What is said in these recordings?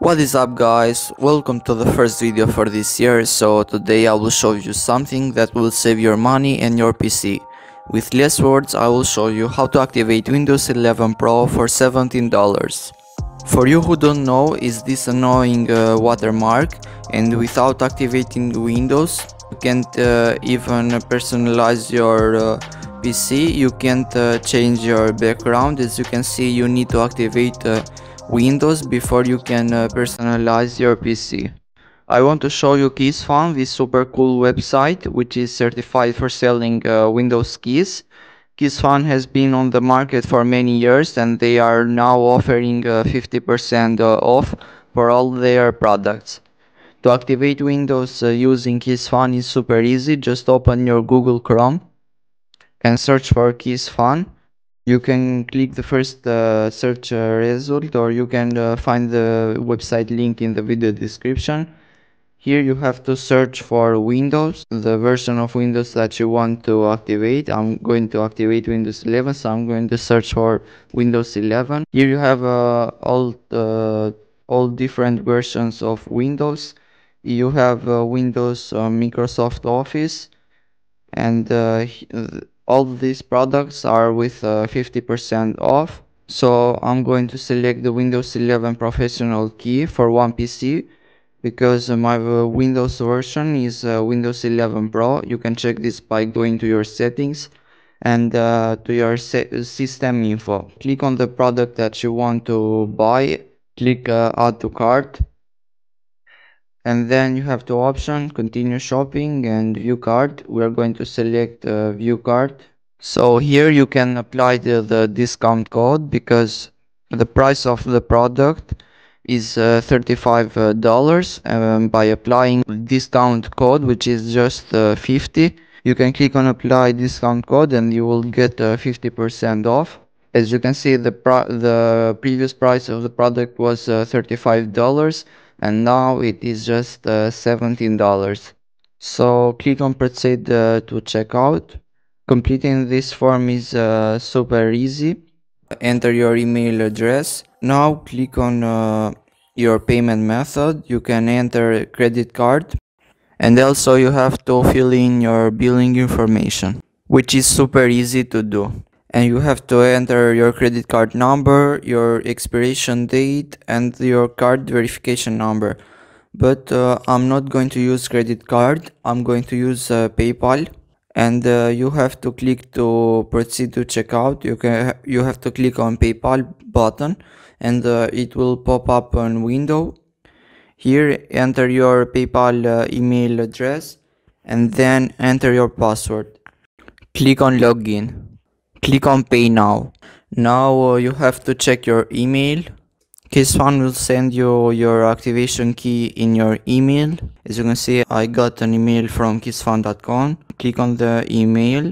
What is up, guys? Welcome to the first video for this year. So today I will show you something that will save your money and your PC. With less words, I will show you how to activate Windows 11 Pro for $17. For you who don't know, is this annoying watermark, and without activating Windows you can't even personalize your PC. You can't change your background. As you can see, you need to activate Windows before you can personalize your PC. I want to show you Keysfan, this super cool website which is certified for selling Windows keys. Keysfan has been on the market for many years and they are now offering 50% off for all their products. To activate Windows using Keysfan is super easy. Just open your Google Chrome and search for Keysfan. You can click the first search result, or you can find the website link in the video description. Here you have to search for Windows, the version of Windows that you want to activate. I'm going to activate Windows 11, so I'm going to search for Windows 11. Here you have all different versions of Windows. You have Windows, Microsoft Office, and all these products are with 50% off. So I'm going to select the Windows 11 Professional key for one PC, because my Windows version is Windows 11 Pro. You can check this by going to your settings and to your system info. Click on the product that you want to buy, click add to cart, and then you have two options: continue shopping and view cart. We are going to select view cart. So here you can apply the discount code, because the price of the product is $35, and by applying discount code, which is just 50, you can click on apply discount code and you will get 50% off. As you can see, the previous price of the product was $35 and now it is just $17. So click on proceed to checkout. Completing this form is super easy. Enter your email address. Now click on your payment method. You can enter credit card, and also you have to fill in your billing information, which is super easy to do. And you have to enter your credit card number, your expiration date, and your card verification number. But I'm not going to use credit card, I'm going to use PayPal. And you have to click to proceed to checkout. You have to click on PayPal button, and it will pop up on window. Here enter your PayPal email address, and then enter your password. Click on login. Click on pay now. Now you have to check your email. Keysfan will send you your activation key in your email. As you can see, I got an email from keysfan.com. Click on the email.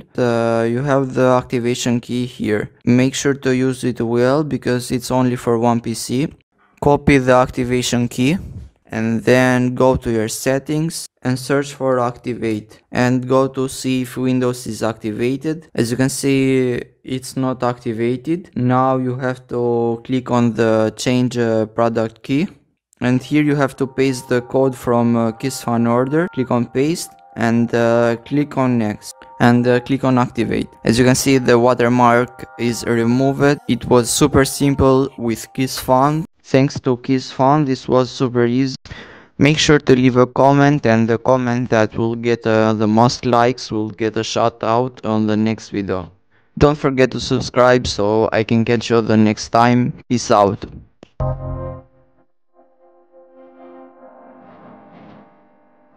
You have the activation key here. Make sure to use it well, because it's only for one PC. Copy the activation key and then go to your settings and search for activate, and go to see if Windows is activated. As you can see, it's not activated. Now you have to click on the change product key, and here you have to paste the code from Keysfan order. Click on paste and click on next, and click on activate. As you can see, the watermark is removed. It was super simple with Keysfan. Thanks to Keysfan, this was super easy. Make sure to leave a comment, and the comment that will get the most likes will get a shout out on the next video. Don't forget to subscribe so I can catch you the next time. Peace out.